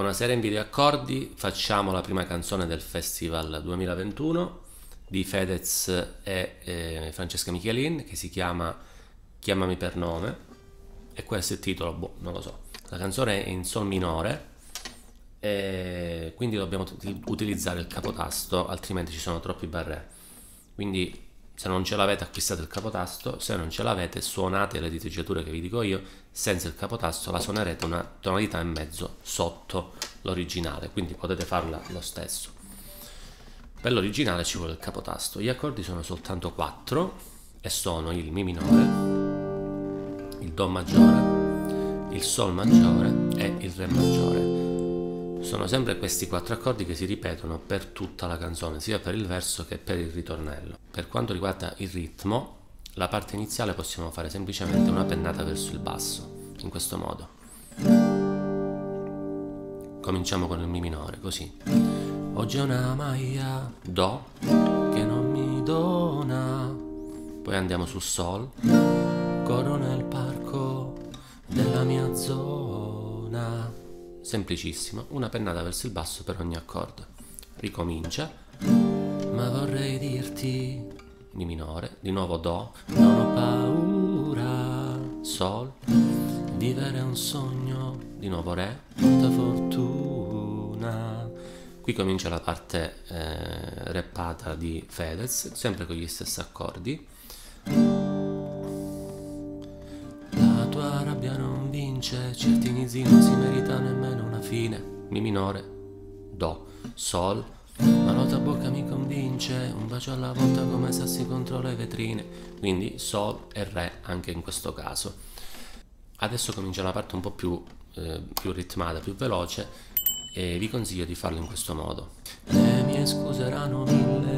Buonasera, in video accordi facciamo la prima canzone del Festival 2021 di Fedez e Francesca Michielin, che si chiama Chiamami per nome, e questo è il titolo, boh, non lo so. La canzone è in sol minore e quindi dobbiamo utilizzare il capotasto, altrimenti ci sono troppi barré. Quindi se non ce l'avete acquistate il capotasto, se non ce l'avete suonate le diteggiature che vi dico io, senza il capotasto la suonerete una tonalità e mezzo sotto l'originale, quindi potete farla lo stesso. Per l'originale ci vuole il capotasto. Gli accordi sono soltanto 4 e sono il Mi minore, il Do maggiore, il Sol maggiore e il Re maggiore. Sono sempre questi 4 accordi che si ripetono per tutta la canzone, sia per il verso che per il ritornello. Per quanto riguarda il ritmo, la parte iniziale possiamo fare semplicemente una pennata verso il basso, in questo modo. Cominciamo con il Mi minore, così. Oggi è una maglia Do che non mi dona. Poi andiamo su Sol. Corro nel parco della mia zona. Semplicissimo, una pennata verso il basso per ogni accordo. Ricomincia. Ma vorrei dirti, Mi minore, di nuovo Do, non ho paura, Sol, vivere è un sogno, di nuovo Re, tutta fortuna. Qui comincia la parte rappata di Fedez, sempre con gli stessi accordi. La tua rabbia non vince, certi nisi non si merita nemmeno una fine. Mi minore, Do, Sol, ma la tua bocca mi convince, un bacio alla volta come sassi contro le vetrine. Quindi Sol e Re anche in questo caso. Adesso comincia la parte un po' più ritmata, più veloce, e vi consiglio di farlo in questo modo. Le mie scuse erano mille.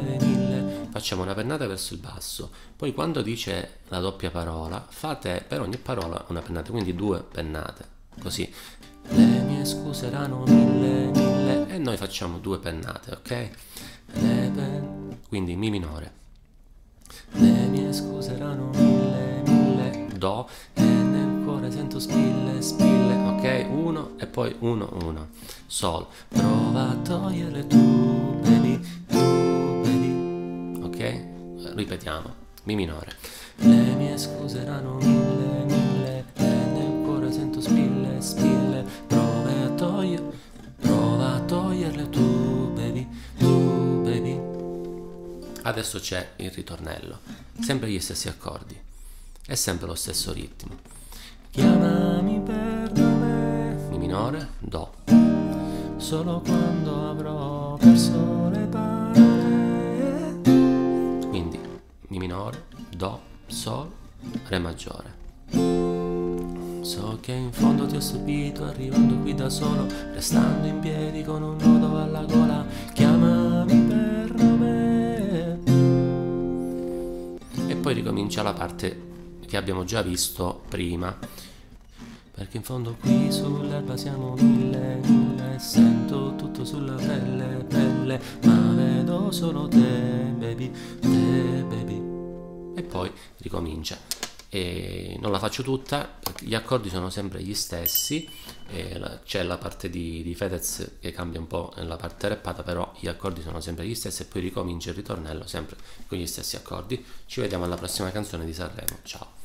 Facciamo una pennata verso il basso. Poi quando dice la doppia parola, fate per ogni parola una pennata, quindi 2 pennate, così. Le mie scuse erano mille. E noi facciamo 2 pennate, ok? Quindi Mi minore. Le mie scuse erano mille. Do. E nel cuore sento spille. Ok? 1 e poi 1. Sol. Prova a toglierle tu, baby. Ok? Ripetiamo. Mi minore. Le mie scuse erano mille. E nel cuore sento spille. Prova a toglierle tu, baby. Adesso c'è il ritornello. Sempre gli stessi accordi. E sempre lo stesso ritmo. Chiamami per nome. Mi minore, Do. Solo quando avrò perso le parole. Quindi Mi minore, Do, Sol, Re maggiore. So che in fondo ti ho subito, arrivando qui da solo, restando in piedi con un nodo alla gola. Chiamami per nome. E poi ricomincia la parte che abbiamo già visto prima. Perché in fondo qui sull'erba siamo mille. Sento tutto sulla pelle. Ma vedo solo te, baby. E poi ricomincia. E non la faccio tutta, gli accordi sono sempre gli stessi, c'è la parte di Fedez che cambia un po' nella parte rappata, però gli accordi sono sempre gli stessi e poi ricomincia il ritornello sempre con gli stessi accordi. Ci vediamo alla prossima canzone di Sanremo, ciao!